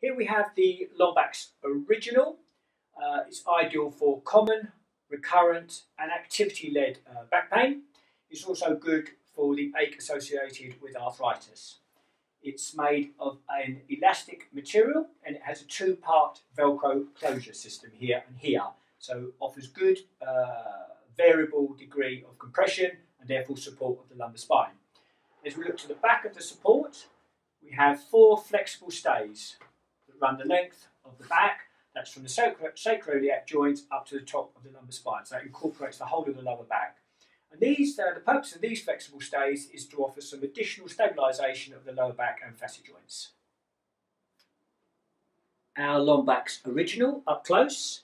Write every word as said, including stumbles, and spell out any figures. Here we have the Lombax Original. Uh, it's ideal for common, recurrent and activity-led uh, back pain. It's also good for the ache associated with arthritis. It's made of an elastic material and it has a two-part Velcro closure system here and here. So offers good uh, variable degree of compression and therefore support of the lumbar spine. As we look to the back of the support, we have four flexible stays that run the length of the back. That's from the sacroiliac joint up to the top of the lumbar spine. So that incorporates the whole of the lower back. And these, uh, the purpose of these flexible stays is to offer some additional stabilisation of the lower back and facet joints. Our Lombax Original up close.